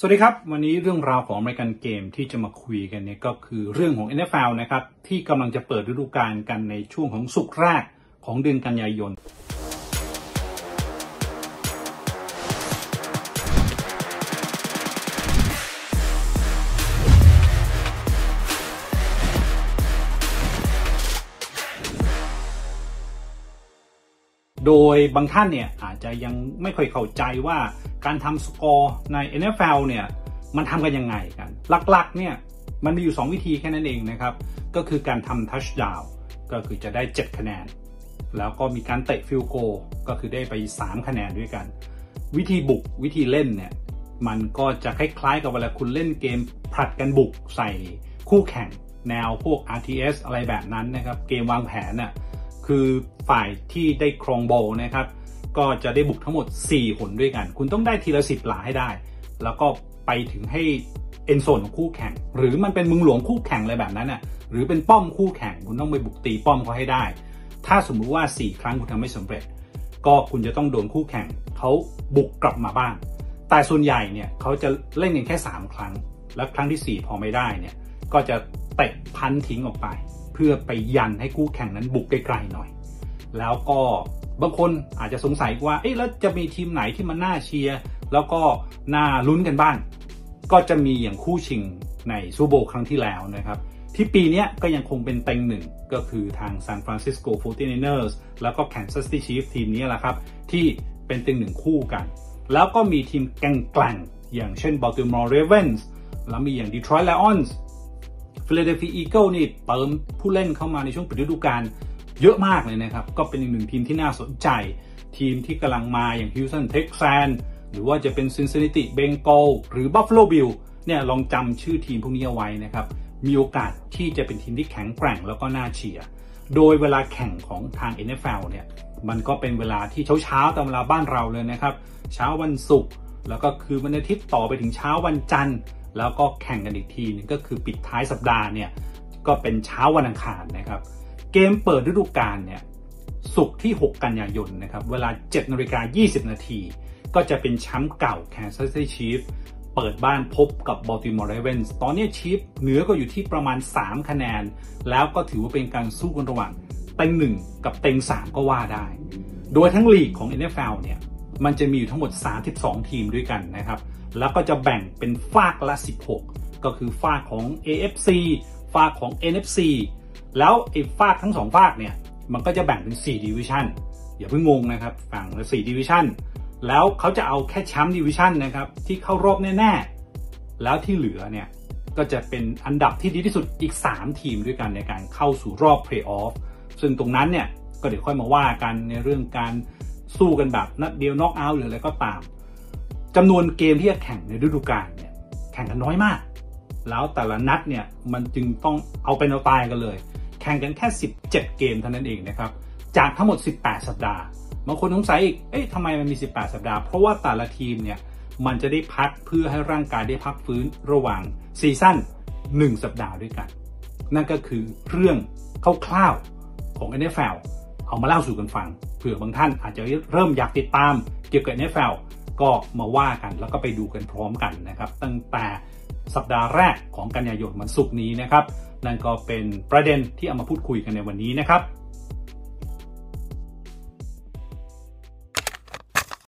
สวัสดีครับวันนี้เรื่องราวของอเมริกันเกมที่จะมาคุยกันเนี่ยก็คือเรื่องของ NFL นะครับที่กำลังจะเปิดฤดูกาลกันในช่วงของศุกร์แรกของเดือนกันยายนโดยบางท่านเนี่ยอาจจะยังไม่ค่อยเข้าใจว่าการทำสกอร์ใน NFL เนี่ยมันทำกันยังไงกันหลักๆเนี่ยมันมีอยู่2วิธีแค่นั้นเองนะครับก็คือการทำทัชดาวน์ก็คือจะได้7คะแนนแล้วก็มีการเตะฟิลโกก็คือได้ไป3คะแนนด้วยกันวิธีบุกวิธีเล่นเนี่ยมันก็จะคล้ายๆกับเวลาคุณเล่นเกมผลัดกันบุกใส่คู่แข่งแนวพวก RTS อะไรแบบนั้นนะครับเกมวางแผนน่ะคือฝ่ายที่ได้ครองบอลนะครับก็จะได้บุกทั้งหมด4หนด้วยกันคุณต้องได้ทีละ10หลาให้ได้แล้วก็ไปถึงให้เอ็นโซนของคู่แข่งหรือมันเป็นเมืองหลวงคู่แข่งอะไรแบบนั้นน่ะหรือเป็นป้อมคู่แข่งคุณต้องไปบุกตีป้อมเขาให้ได้ถ้าสมมุติว่า4ครั้งคุณทำไม่สำเร็จก็คุณจะต้องโดนคู่แข่งเขาบุกกลับมาบ้างแต่ส่วนใหญ่เนี่ยเขาจะเล่นกันแค่3ครั้งแล้วครั้งที่4พอไม่ได้เนี่ยก็จะเตะพันทิ้งออกไปเพื่อไปยันให้คู่แข่งนั้นบุกไกลๆหน่อยแล้วก็บางคนอาจจะสงสัยว่าเอ๊ะแล้วจะมีทีมไหนที่มันน่าเชียร์แล้วก็น่าลุ้นกันบ้างก็จะมีอย่างคู่ชิงในซูเปอร์โบว์ครั้งที่แล้วนะครับที่ปีนี้ก็ยังคงเป็นเต็งหนึ่งก็คือทาง San Francisco 49ers แล้วก็ Kansas City Chiefs ทีมนี้แหละครับที่เป็นเต็งหนึ่งคู่กันแล้วก็มีทีมแกร่งๆอย่างเช่น Baltimore Ravens แล้วมีอย่าง Detroit Lions Philadelphia Eagles นี่เติมผู้เล่นเข้ามาในช่วงปิดฤดูกาลเยอะมากเลยนะครับก็เป็นอีกหนึ่งทีมที่น่าสนใจทีมที่กำลังมาอย่าง Houston Texans หรือว่าจะเป็น Cincinnati Bengals หรือ Buffalo Bills เนี่ยลองจำชื่อทีมพวกนี้เอาไว้นะครับมีโอกาสที่จะเป็นทีมที่แข็งแกร่งแล้วก็น่าเชียร์โดยเวลาแข่งของทาง NFL เนี่ยมันก็เป็นเวลาที่เช้าตามเวลาบ้านเราเลยนะครับเช้าวันศุกร์แล้วก็คือวันอาทิตย์ต่อไปถึงเช้าวันจันทร์แล้วก็แข่งกันอีกทีนึงก็คือปิดท้ายสัปดาห์เนี่ยก็เป็นเช้าวันอังคารนะครับเกมเปิดฤดูกาลเนี่ยศุกร์ที่6กันยายนนะครับเวลา 7:20 น.ก็จะเป็นแชมป์เก่า Kansas City Chiefs เปิดบ้านพบกับ Baltimore Ravens ตอนนี้ Chiefs เหนือก็อยู่ที่ประมาณ3คะแนนแล้วก็ถือว่าเป็นการสู้กันระหว่างเต็ง1กับเต็ง3ก็ว่าได้โดยทั้งลีกของ NFL เนี่ยมันจะมีอยู่ทั้งหมด32ทีมด้วยกันนะครับแล้วก็จะแบ่งเป็นฝากละ16ก็คือฝากของ AFC ฝากของ NFC แล้วไอ้ฝากทั้ง2ฝากเนี่ยมันก็จะแบ่งเป็น4 Division อย่าเพิ่งงงนะครับฝั่งละ4 Division แล้วเขาจะเอาแค่แชมป์ Division นะครับที่เข้ารอบแน่ๆแล้วที่เหลือเนี่ยก็จะเป็นอันดับที่ดีที่สุดอีก3ทีมด้วยกันในการเข้าสู่รอบ Playoff ซึ่งตรงนั้นเนี่ยก็เดี๋ยวค่อยมาว่ากันในเรื่องการสู้กันแบบนัดเดียวน็อกเอาท์หรืออะไรก็ตามจำนวนเกมที่จะแข่งในฤดูกาลเนี่ยแข่งกันน้อยมากแล้วแต่ละนัดเนี่ยมันจึงต้องเอาเป็นเอาตายกันเลยแข่งกันแค่17เกมเท่านั้นเองนะครับจากทั้งหมด18สัปดาห์บางคนสงสัยอีกเอ๊ะทำไมมันมี18สัปดาห์เพราะว่าแต่ละทีมเนี่ยมันจะได้พักเพื่อให้ร่างกายได้พักฟื้นระหว่างซีซั่น1สัปดาห์ด้วยกันนั่นก็คือเรื่องคร่าวๆของ NFL เอามาเล่าสู่กันฟังเผื่อบางท่านอาจจะเริ่มอยากติดตามเกี่ยวกับ NFLก็มาว่ากันแล้วก็ไปดูกันพร้อมกันนะครับตั้งแต่สัปดาห์แรกของกันยายนวันศุกร์นี้นะครับนั่นก็เป็นประเด็นที่เอามาพูดคุยกันในวันนี้นะครับ